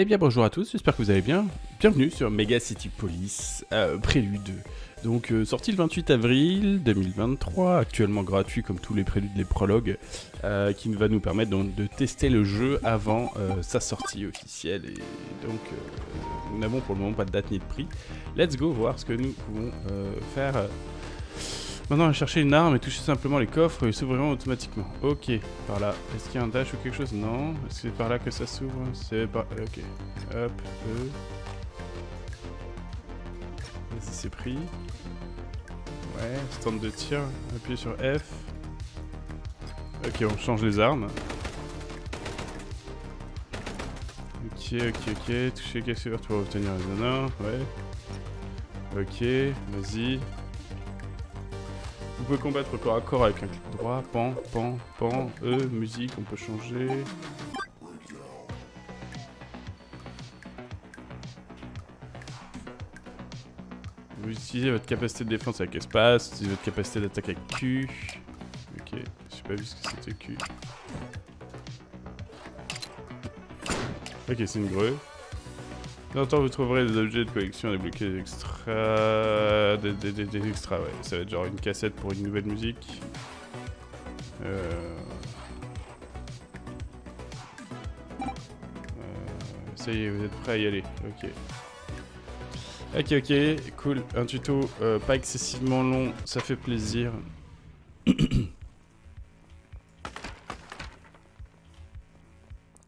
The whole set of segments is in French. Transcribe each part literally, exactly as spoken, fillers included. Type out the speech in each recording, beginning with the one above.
Eh bien bonjour à tous, j'espère que vous allez bien. Bienvenue sur Mega City Police euh, Prélude. Donc euh, sorti le vingt-huit avril deux mille vingt-trois, actuellement gratuit comme tous les préludes, les prologues, euh, qui va nous permettre donc de tester le jeu avant euh, sa sortie officielle. Et donc euh, nous n'avons pour le moment pas de date ni de prix. Let's go voir ce que nous pouvons euh, faire. Maintenant on va chercher une arme et toucher simplement les coffres et s'ouvriront automatiquement. Ok, par là. Est-ce qu'il y a un dash ou quelque chose? Non. Est-ce que c'est par là que ça s'ouvre? C'est par... Ok. Hop, E. Vas-y, c'est pris. Ouais, stand de tir. Appuyez sur F. Ok, on change les armes. Ok, ok, ok. Toucher quelques verres pour obtenir les honneurs. Ouais. Ok, vas-y. Vous pouvez combattre corps à corps avec un clic droit, pan, pan, pan, E, musique, on peut changer. Vous utilisez votre capacité de défense avec espace, vous utilisez votre capacité d'attaque avec Q. Ok, j'ai pas vu ce que c'était Q. Ok, c'est une grue. Dans le temps, vous trouverez des objets de collection à débloquer, des extras... Des, des, des, des extras, ouais. Ça va être genre une cassette pour une nouvelle musique. Euh... Euh... Ça y est, vous êtes prêts à y aller. Ok. Ok, ok, cool. Un tuto euh, pas excessivement long, ça fait plaisir.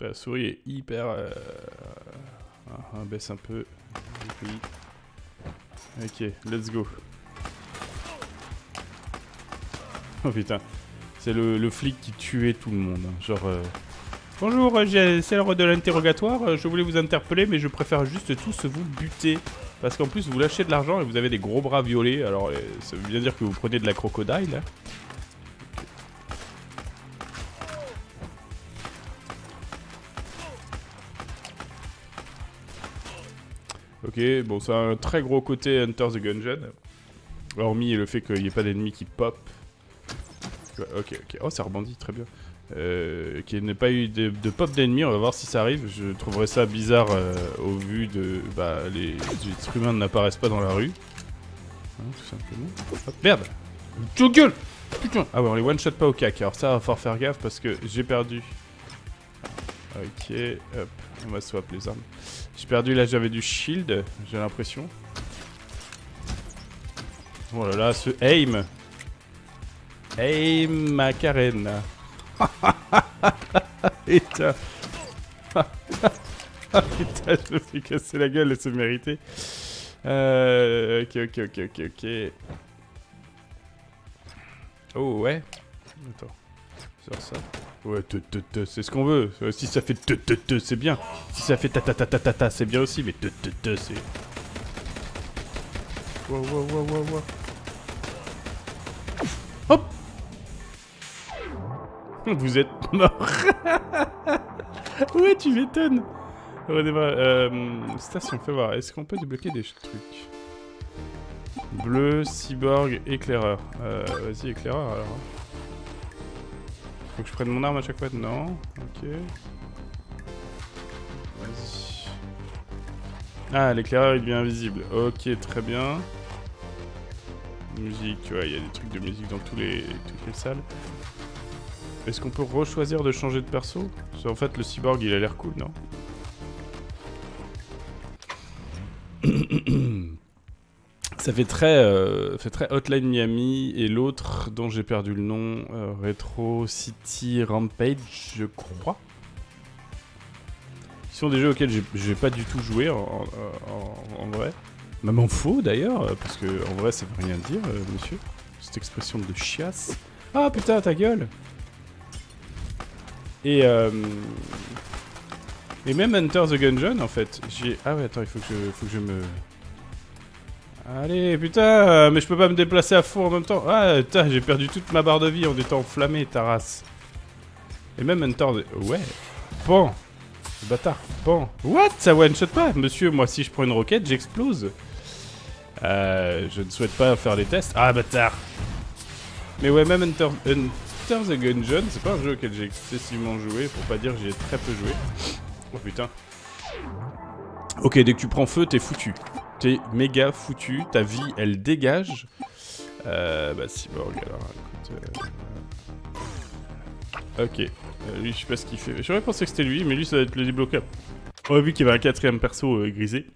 La souris est hyper... Euh... On baisse un peu. Ok, let's go. Oh putain, c'est le, le flic qui tuait tout le monde. Genre, euh... bonjour, c'est l'heure de l'interrogatoire. Je voulais vous interpeller, mais je préfère juste tous vous buter. Parce qu'en plus, vous lâchez de l'argent et vous avez des gros bras violets. Alors, ça veut bien dire que vous prenez de la crocodile. Ok, bon, ça a un très gros côté Enter the Gungeon, hormis le fait qu'il n'y ait pas d'ennemis qui pop. Ok, ok, oh ça rebondit, très bien. Euh, qu'il n'ait pas eu de, de pop d'ennemis, on va voir si ça arrive. Je trouverais ça bizarre euh, au vu de... Bah, les êtres humains n'apparaissent pas dans la rue. Hein, tout simplement. Hop, merde! Tu gueules! Putain! Ah ouais, on les one-shot pas au cac, alors ça, il va falloir faire gaffe parce que j'ai perdu. Ok, hop, on va swap les armes. J'ai perdu, là j'avais du shield, j'ai l'impression. Oh là là, ce aim. Aim à Karen. Putain. Putain, je me fais casser la gueule et c'est mérité. Euh, ok, ok, ok, ok, ok. Oh ouais. Attends, sur ça. Ouais, c'est ce qu'on veut. Si ça fait te te te, c'est bien. Si ça fait ta ta ta ta ta ta, c'est bien aussi. Mais te te te, c'est. Wow wow wow wow wow. Hop. Vous êtes mort. Ouais, tu m'étonnes. Redémarre. Euh, station, fais voir. Est-ce qu'on peut débloquer des trucs? Bleu, cyborg, éclaireur. Euh, vas-y, éclaireur alors. Faut que je prenne mon arme à chaque fois? Non. Ok. Vas-y. Ah, l'éclaireur il devient invisible. Ok, très bien. Musique, tu vois, il y a des trucs de musique dans tous les, toutes les salles. Est-ce qu'on peut rechoisir de changer de perso? Parce qu'en fait, le cyborg il a l'air cool, non? Ça fait très, euh, fait très Hotline Miami et l'autre dont j'ai perdu le nom, euh, Retro City Rampage, je crois. Qui sont des jeux auxquels j'ai pas du tout joué en, en, en vrai. Même en faux d'ailleurs, parce que en vrai ça veut rien dire, euh, monsieur. Cette expression de chiasse. Ah putain, ta gueule! Et euh... et même Enter the Gungeon en fait. J'ai... Ah ouais, attends, il faut que je, faut que je me... Allez, putain, mais je peux pas me déplacer à fond en même temps. Ah, putain, j'ai perdu toute ma barre de vie en étant enflammé, ta race. Et même Enter the... Ouais. Pan. Bâtard. Pan. What? Ça one-shot pas? Monsieur, moi, si je prends une roquette, j'explose. Euh, je ne souhaite pas faire des tests. Ah, bâtard. Mais ouais, même Enter, Enter the Gungeon, c'est pas un jeu auquel j'ai excessivement joué, pour pas dire j'y ai très peu joué. Oh, putain. Ok, dès que tu prends feu, t'es foutu. T'es méga foutu. Ta vie, elle dégage. Euh, bah, Cyborg, alors, écoute... Euh... Ok. Euh, lui, je sais pas ce qu'il fait. J'aurais pensé que c'était lui, mais lui, ça va être le débloqueur. On a vu qu'il y avait un quatrième perso euh, grisé.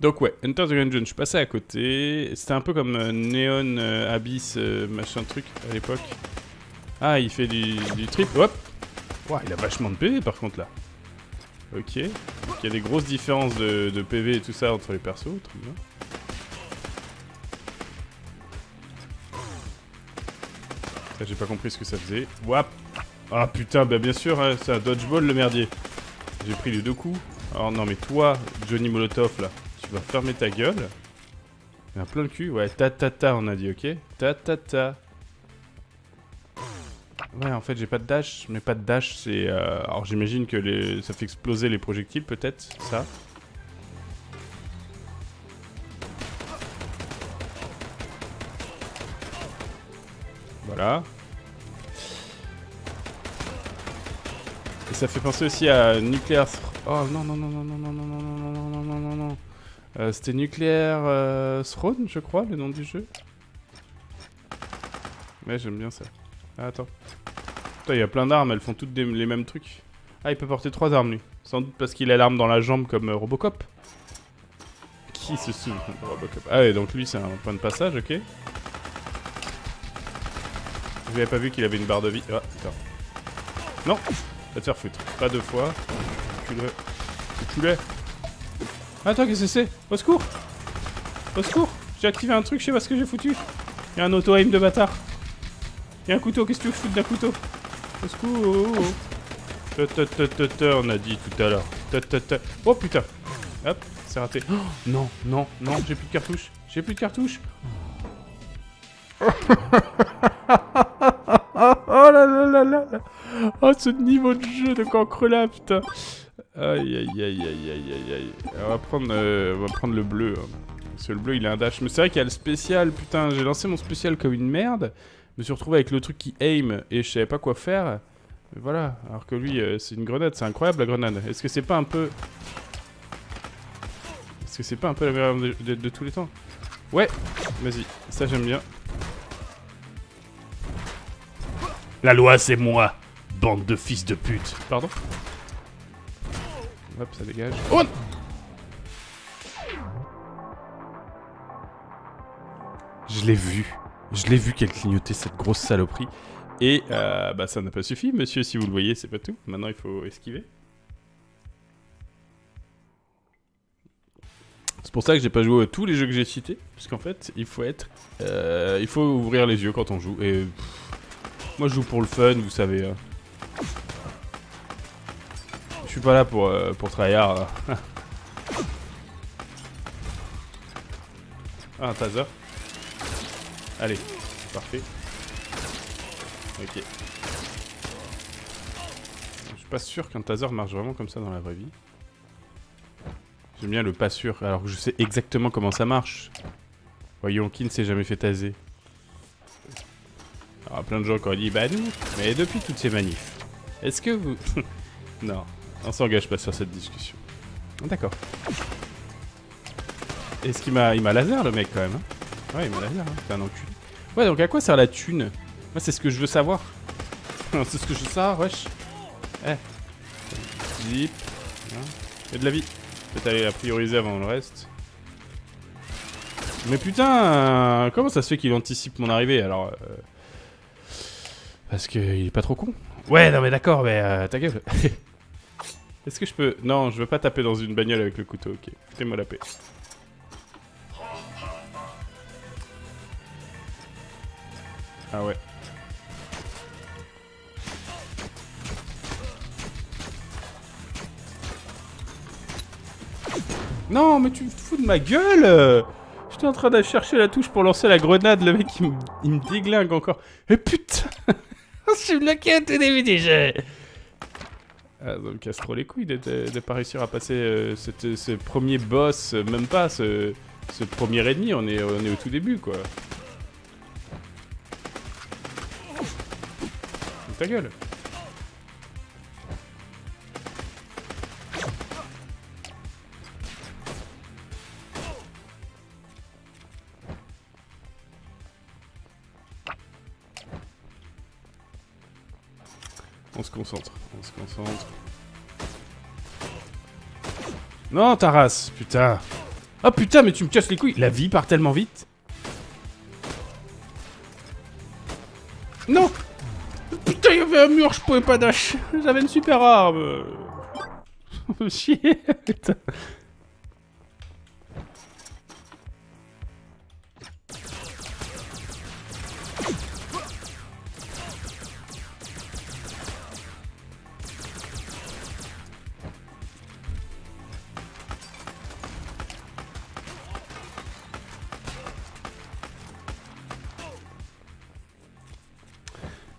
Donc ouais, Enter the Gungeon, je suis passé à côté. C'était un peu comme euh, Neon, euh, Abyss, euh, machin truc à l'époque. Ah, il fait du, du trip. Hop. Wow, il a vachement de P V par contre là. Ok. Il y a des grosses différences de, de P V et tout ça entre les persos. Très bien. Ça, j'ai pas compris ce que ça faisait. Wap. Ah putain, bah bien sûr, hein, c'est un dodgeball le merdier. J'ai pris les deux coups. Alors non mais toi, Johnny Molotov là, tu vas fermer ta gueule. Il y en a plein le cul. Ouais, ta ta ta, on a dit, ok. Ta ta ta. Ouais, en fait j'ai pas de dash, mais pas de dash c'est... Euh... Alors j'imagine que les... ça fait exploser les projectiles peut-être, ça. Voilà. Et ça fait penser aussi à Nuclear... Oh non non non non non non non non non non non non non non. C'était Nuclear euh, Throne je crois le nom du jeu. Mais j'aime bien ça. Ah, attends. Putain, il y a plein d'armes, elles font toutes des, les mêmes trucs. Ah, il peut porter trois armes lui. Sans doute parce qu'il a l'arme dans la jambe comme euh, Robocop. Qui se souvient de Robocop? Ah ouais, donc lui c'est un point de passage, ok. J'avais pas vu qu'il avait une barre de vie. Ah, putain. Non, va te faire foutre. Pas deux fois. Tu l'es. Attends, qu'est-ce que c'est? Au secours! Au secours! J'ai activé un truc, je sais pas ce que j'ai foutu. Il y a un auto-aim de bâtard. Il y a un couteau, qu'est-ce que tu veux que je foute d'un couteau? Au secours! On a dit tout à l'heure. Oh putain! Hop, c'est raté. Oh, non, non, non, j'ai plus de cartouches. J'ai plus de cartouches. Oh là là là là là. Oh ce niveau de jeu de cancre là putain. Aïe aïe aïe aïe aïe aïe. On va prendre, euh, on va prendre le bleu hein. Parce que le bleu il a un dash. Mais c'est vrai qu'il y a le spécial putain. J'ai lancé mon spécial comme une merde. Je me suis retrouvé avec le truc qui aim et je savais pas quoi faire. Mais voilà. Alors que lui euh, c'est une grenade. C'est incroyable la grenade. Est-ce que c'est pas un peu... Est-ce que c'est pas un peu la meilleure de, de, de tous les temps? Ouais. Vas-y. Ça j'aime bien. La loi, c'est moi, bande de fils de pute. Pardon? Hop, ça dégage. Oh! Je l'ai vu. Je l'ai vu qu'elle clignotait cette grosse saloperie. Et euh, bah, ça n'a pas suffi, monsieur, si vous le voyez, c'est pas tout. Maintenant, il faut esquiver. C'est pour ça que j'ai pas joué à tous les jeux que j'ai cités. Parce qu'en fait, il faut être... Euh, il faut ouvrir les yeux quand on joue. Et... Moi je joue pour le fun, vous savez. Euh... Je suis pas là pour, euh, pour tryhard. Euh... ah, un taser. Allez, parfait. Ok. Je suis pas sûr qu'un taser marche vraiment comme ça dans la vraie vie. J'aime bien le pas sûr, alors que je sais exactement comment ça marche. Voyons, qui ne s'est jamais fait taser? Alors, plein de gens qui ont dit, bah nous, mais depuis toutes ces manifs, est-ce que vous... non, on s'engage pas sur cette discussion. D'accord. Est-ce qu'il m'a... Il m'a laser le mec quand même hein. Ouais, il m'a laser, hein. C'est un enculé. Ouais, donc à quoi sert la thune? Moi, c'est ce que je veux savoir. c'est ce que je veux savoir, wesh. Eh. Zip. Et de la vie. Peut-être aller la prioriser avant le reste. Mais putain, comment ça se fait qu'il anticipe mon arrivée? Alors... Euh... Parce qu'il est pas trop con. Ouais, non mais d'accord, mais euh, ta gueule. Est-ce que je peux... Non, je veux pas taper dans une bagnole avec le couteau, ok. Foutez-moi la paix. Ah ouais. Non, mais tu te fous de ma gueule. J'étais en train de chercher la touche pour lancer la grenade, le mec il me, il me déglingue encore. Et putain. Je suis bloqué au tout début du jeu. Ah, ça me casse trop les couilles de, de, de pas réussir à passer euh, cette, ce premier boss, euh, même pas ce, ce premier ennemi, on est, on est au tout début quoi. Ta gueule. On se concentre, on se concentre. Non, ta race, putain. Ah putain, mais tu me casses les couilles. La vie part tellement vite. Non. Putain, il y avait un mur, je pouvais pas dash. J'avais une super arme. Chier, putain.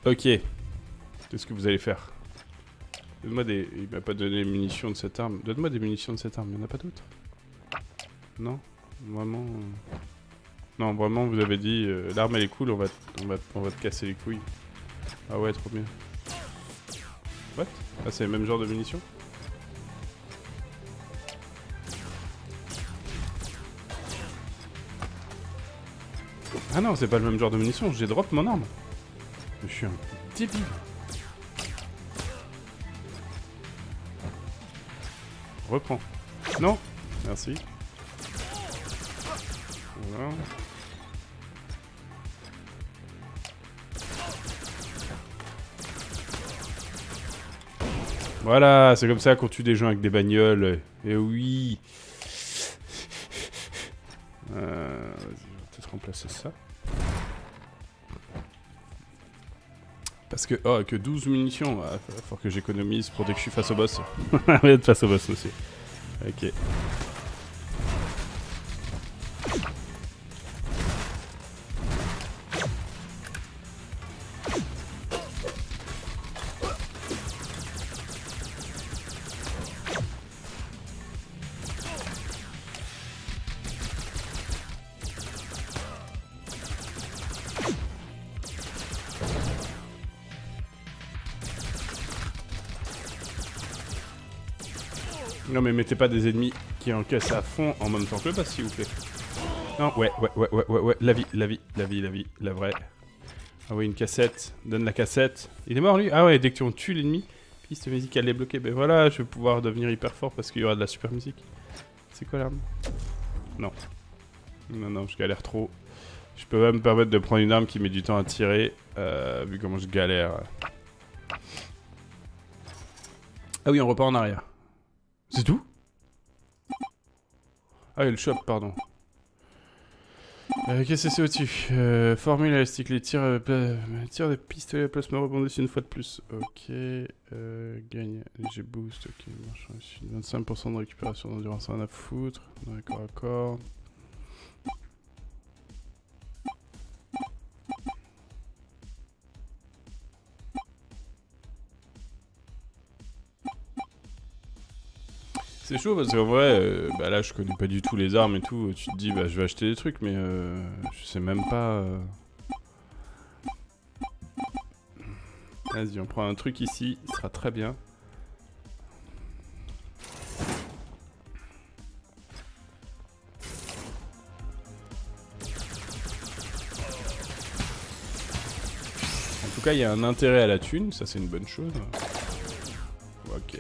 Ok, qu'est-ce que vous allez faire? Donne-moi des... Il m'a pas donné les munitions de cette arme. Donne-moi des munitions de cette arme, il n'y en a pas d'autres? Non? Vraiment... Non, vraiment, vous avez dit, euh, l'arme elle est cool, on va, on, va, on va te casser les couilles. Ah ouais, trop bien. What? Ah, c'est le même genre de munitions? Ah non, c'est pas le même genre de munitions, j'ai drop mon arme. Je suis un débile. Reprends. Non. Merci. Voilà. Voilà, c'est comme ça qu'on tue des gens avec des bagnoles. Et oui. Euh, vas-y, on va peut-être remplacer ça. Parce que... Oh, que douze munitions. Ah, faut que j'économise pour dès que je suis face au boss. On est face au boss aussi. Ok. Non mais mettez pas des ennemis qui encaissent à fond en même temps que le boss, s'il vous plaît. Non, ouais, ouais, ouais, ouais, ouais, ouais, la vie, la vie, la vie, la vie, la vraie. Ah oui, une cassette, donne la cassette. Il est mort lui? Ah ouais, dès que tu tues l'ennemi, piste musicale est bloquée. Ben voilà, je vais pouvoir devenir hyper fort parce qu'il y aura de la super musique. C'est quoi l'arme? Non. Non, non, je galère trop. Je peux même me permettre de prendre une arme qui met du temps à tirer, euh, vu comment je galère. Ah oui, on repart en arrière. C'est tout? Ah, il y a le shop, pardon. Euh, Qu'est-ce que c'est au-dessus? euh, Formule élastique, les tirs, euh, tirs de pistolet à plasma rebondissent une fois de plus. Ok, euh, gagne, léger boost, ok, bon, je suis vingt-cinq pour cent de récupération d'endurance, rien à foutre, d'accord, d'accord. C'est chaud parce qu'en vrai, euh, bah là je connais pas du tout les armes et tout, tu te dis bah je vais acheter des trucs mais euh, je sais même pas... Euh... Vas-y on prend un truc ici, ce sera très bien. En tout cas il y a un intérêt à la thune, ça c'est une bonne chose. Ok.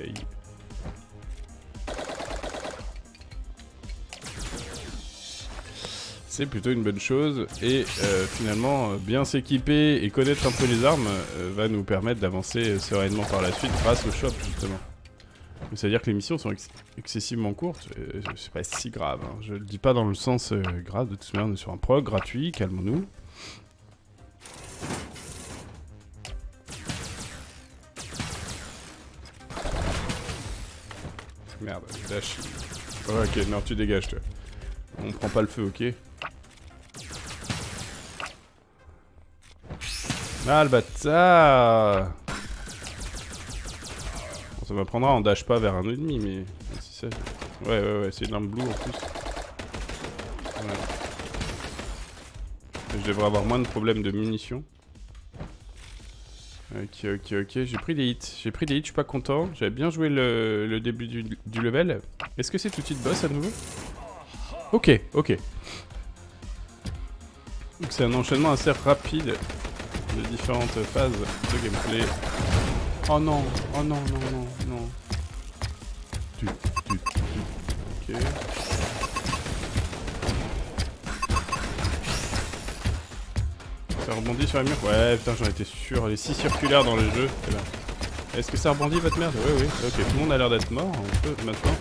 C'est plutôt une bonne chose et euh, finalement bien s'équiper et connaître un peu les armes euh, va nous permettre d'avancer sereinement par la suite grâce au shop justement. C'est à dire que les missions sont ex excessivement courtes, euh, c'est pas si grave, hein. Je le dis pas dans le sens euh, grave, de toute manière on est sur un prog gratuit, calmons-nous. Merde, lâche. Oh, ok, merde tu dégages toi. On prend pas le feu, ok. Ah le bâtard! Bon, ça m'apprendra, on dash pas vers un ennemi, mais. Ça. Ouais, ouais, ouais, c'est de l'arme bleue en plus. Ouais. Je devrais avoir moins de problèmes de munitions. Ok, ok, ok, j'ai pris des hits. J'ai pris des hits, je suis pas content. J'avais bien joué le, le début du, du level. Est-ce que c'est tout de suite boss à nouveau? Ok, ok. Donc c'est un enchaînement assez rapide de différentes phases de gameplay. Oh non, oh non, non, non, non. Tu, tu, tu. Ok. Ça rebondit sur les murs. Ouais, putain, j'en étais sûr. Les six circulaires dans le jeu. Est-ce que ça rebondit votre merde? Oui, oui. Ok, tout le monde a l'air d'être mort. On peut maintenant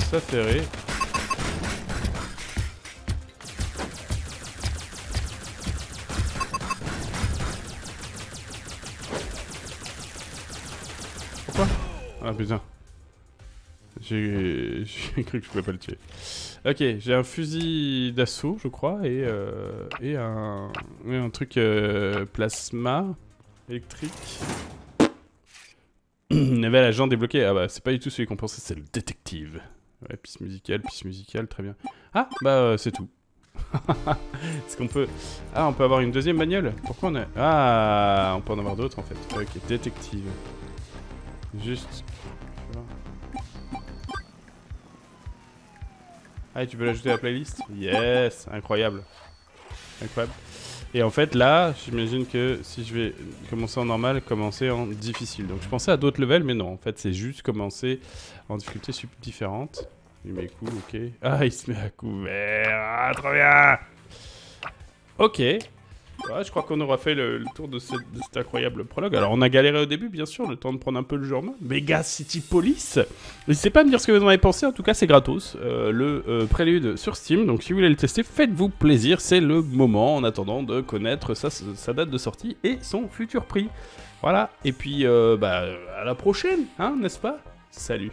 s'affairer. Pourquoi? Ah putain. J'ai cru que je pouvais pas le tuer. Ok, j'ai un fusil d'assaut, je crois, et, euh, et, un, et un truc euh, plasma électrique. Avait l'agent débloqué. Ah bah, c'est pas du tout celui qu'on pensait, c'est le détective. Ouais, piste musicale, piste musicale, très bien. Ah, bah, euh, c'est tout. Est-ce qu'on peut... Ah, on peut avoir une deuxième bagnole? Pourquoi on a... Ah, on peut en avoir d'autres, en fait. Ok, détective. Juste... Ah, et tu peux l'ajouter à la playlist? Yes, incroyable. Incroyable. Et en fait, là, j'imagine que si je vais commencer en normal, commencer en difficile. Donc je pensais à d'autres levels, mais non, en fait, c'est juste commencer en difficulté différente. Il met coup, ok. Ah, il se met à couvert. Ah, trop bien. Ok. Ouais, je crois qu'on aura fait le, le tour de, ce, de cet incroyable prologue. Alors, on a galéré au début, bien sûr, le temps de prendre un peu le jeu en main. Mega City Police. N'hésitez pas à me dire ce que vous en avez pensé, en tout cas, c'est gratos. Euh, le euh, prélude sur Steam, donc si vous voulez le tester, faites-vous plaisir, c'est le moment, en attendant de connaître sa, sa date de sortie et son futur prix. Voilà, et puis, euh, bah, à la prochaine, hein, n'est-ce pas? Salut.